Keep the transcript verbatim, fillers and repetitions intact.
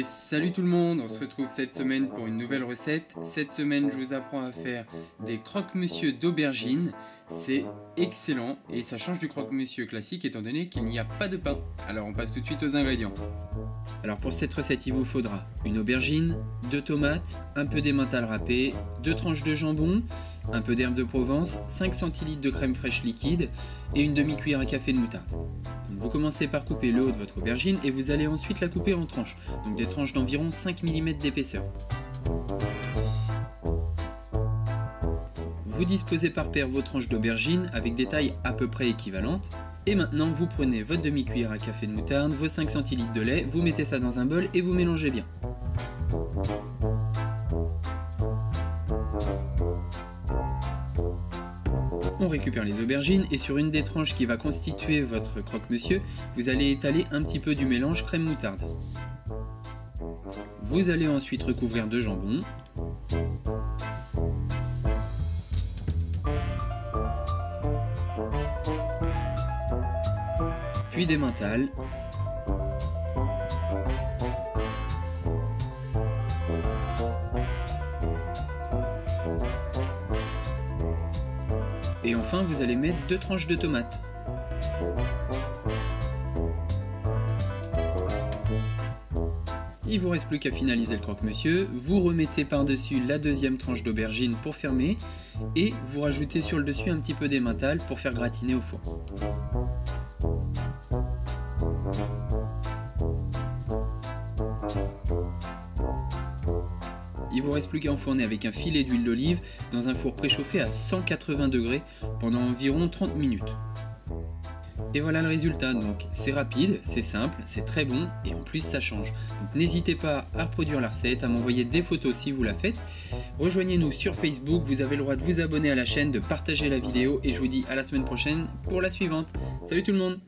Et salut tout le monde, on se retrouve cette semaine pour une nouvelle recette. Cette semaine, je vous apprends à faire des croque monsieur d'aubergine. C'est excellent et ça change du croque monsieur classique étant donné qu'il n'y a pas de pain. Alors on passe tout de suite aux ingrédients. Alors pour cette recette, il vous faudra une aubergine, deux tomates, un peu d'emmental râpé, deux tranches de jambon, un peu d'herbe de Provence, cinq centilitres de crème fraîche liquide et une demi-cuillère à café de moutarde. Donc vous commencez par couper le haut de votre aubergine et vous allez ensuite la couper en tranches, donc des tranches d'environ cinq millimètres d'épaisseur. Vous disposez par paire vos tranches d'aubergine avec des tailles à peu près équivalentes. Et maintenant vous prenez votre demi-cuillère à café de moutarde, vos cinq centilitres de lait, vous mettez ça dans un bol et vous mélangez bien. On récupère les aubergines et sur une des tranches qui va constituer votre croque-monsieur, vous allez étaler un petit peu du mélange crème-moutarde. Vous allez ensuite recouvrir de jambon. Puis d'emmental. Et enfin, vous allez mettre deux tranches de tomates. Il vous reste plus qu'à finaliser le croque-monsieur. Vous remettez par-dessus la deuxième tranche d'aubergine pour fermer et vous rajoutez sur le dessus un petit peu d'emmental pour faire gratiner au four. Il vous reste plus qu'à enfourner avec un filet d'huile d'olive dans un four préchauffé à cent quatre-vingts degrés pendant environ trente minutes. Et voilà le résultat, donc c'est rapide, c'est simple, c'est très bon et en plus ça change. Donc n'hésitez pas à reproduire la recette, à m'envoyer des photos si vous la faites. Rejoignez-nous sur Facebook, vous avez le droit de vous abonner à la chaîne, de partager la vidéo et je vous dis à la semaine prochaine pour la suivante. Salut tout le monde!